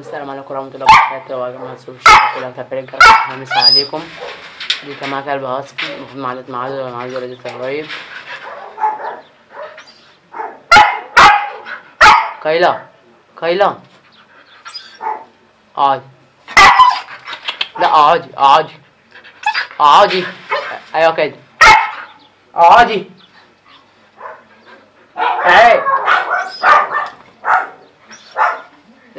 والسلام عليكم ورحمة الله وبركاته يا جماعة الشباب. كلها تبريك همسة عليكم. دي كمان كلب هاسكي المفروض معلت معزولة جدا قريب. كايلا اقعدي. لا اقعدي ايوه كده اقعدي. اهي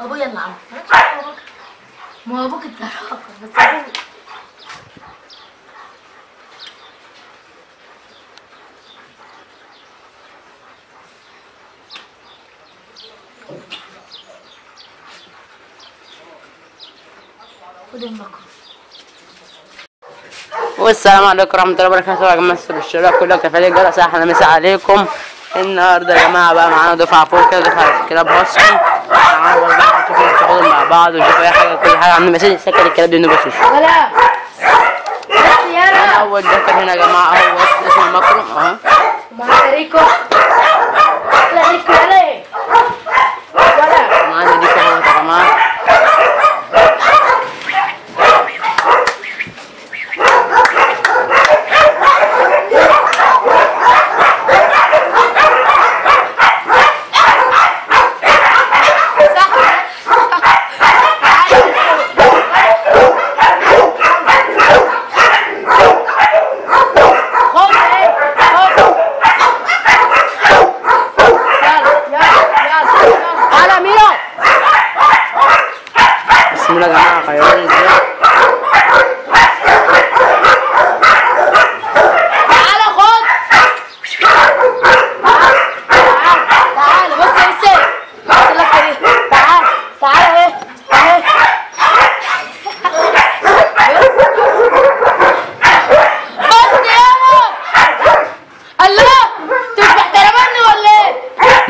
ابويا اللي عمل ما هو ابوك اتضرب بس ابويا. خد المكوى. والسلام عليكم ورحمة الله وبركاته يا جماعة الشباب. كلها كفاية الجرس احلى مسا عليكم. النهارده يا جماعة بقى معانا دفعة فوق كده دفعة كلاب هاسكي. تعالوا بقى نشوف الشغل مع بعض ونشوف اي حاجة كل حاجة. عم مساجد سكر الكلاب دي انه بس انا اول دكر هنا يا جماعة اهو اسمه المكرم اهو. معانا ريكو احلى ريكو يلا ايه؟ معانا ريكو اهوت يا جماعة.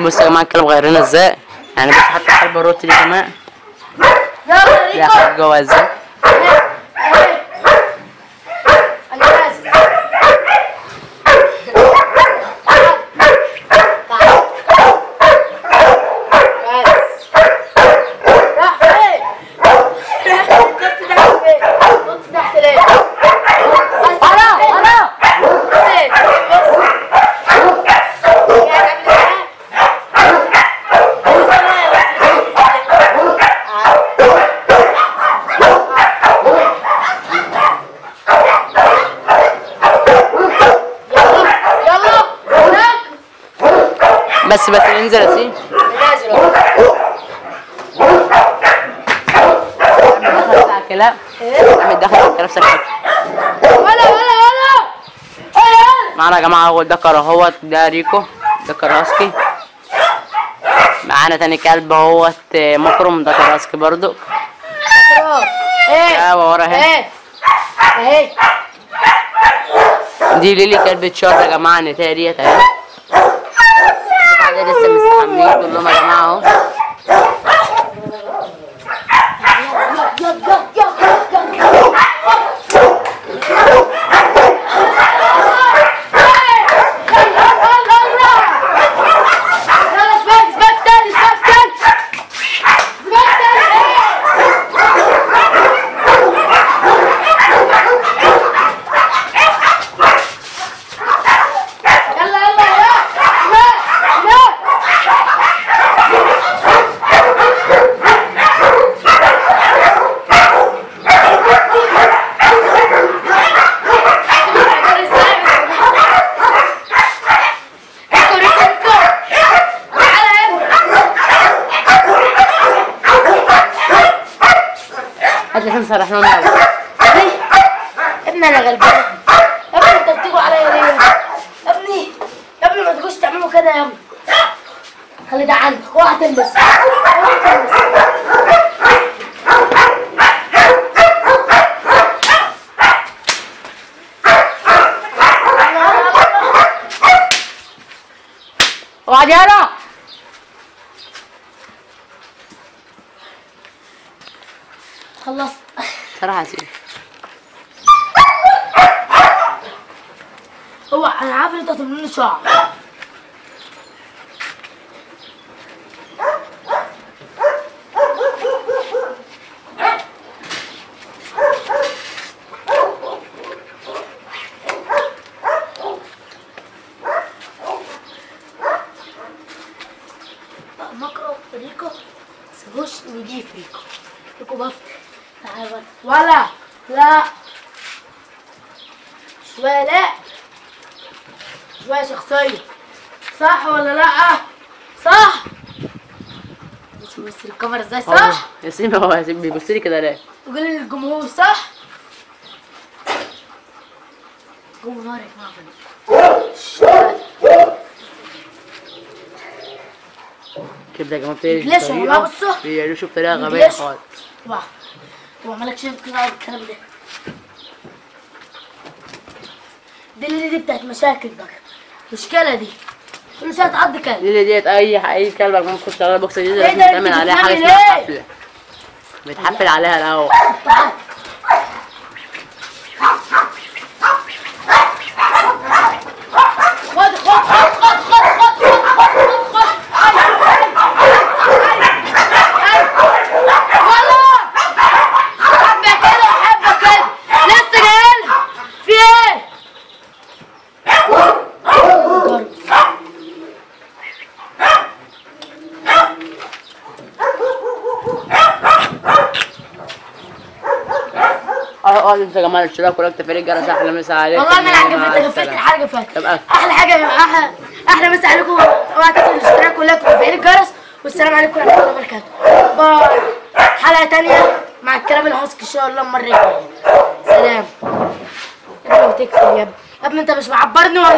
بصوا يا جماعه الكلاب غيرنا ازاي يعني. بس حتى الحلبة الروتي دي كمان يلا ريكو يا حاج جواها ازاي. بس انزل يا سيدي. نازل اهو. دخلت على الكلاب. ايه؟ دخلت على الكلاب سكت. ولا معانا يا جماعه اول دكر اهوت ده ريكو دكر هاسكي. معانا تاني كلب اهوت مكرم دكر هاسكي برضو. مكرم ايه؟ ايوه ورا هنا. ايه؟ اهي. دي ليلي كلبة شر يا جماعه نتاية ديت اهي. لسه مستحملين كلهم يا جماعه اهو. صرحنا لنا ابني انا غلبان يا ابني. انت بتجوا عليا ليه يا ابني؟ يا ابني ما تجوش تعملوا كده يا ابني. خلي ده عندك، اوعى تلبس اوعى تلبس. اوعى يلا خلصت صراحة. اوعى، انا عارف ان انت هتطلب مني شعر. مكرو فريكو سبوش نجي فريكو فريكو بفتح تعال ولا لا شوية، لا شوية شخصية، صح ولا لا؟ صح. بص الكاميرا ازاي، صح؟ ياسين هو ياسين بيبص لي كده ليه؟ وقول للجمهور صح؟ جوه نار يا جماعة. كبده يا جماعه بيعيشوا بطريقه غبيه خالص. واحد وعملك شيف كده على الكلام ده. دي بتاعت مشاكل بقى، المشكله دي مش هتعدي كلب. دي ديت اي كلب يا جماعه ممكن تشتغل البوكس دي لازم تعمل عليها حاجه اسمها حفله، بتحفل عليها الاول. تعال خد خد خد خد خد خد خد. انت يا جماعه الشباب كلها تفارق جرس. احلى مسا عليكم والله. انا عجبتني، غفلت الحاجه فاتت. احلى حاجه، احلى مسا عليكم. اوعى تنسوا الاشتراك كلها وتفعيل الجرس، والسلام عليكم ورحمه الله وبركاته. باي. حلقه ثانيه مع الكلام الحسك ان شاء الله المره الجايه. سلام. يا ابني بتكسب يا ابني، انت مش معبرني.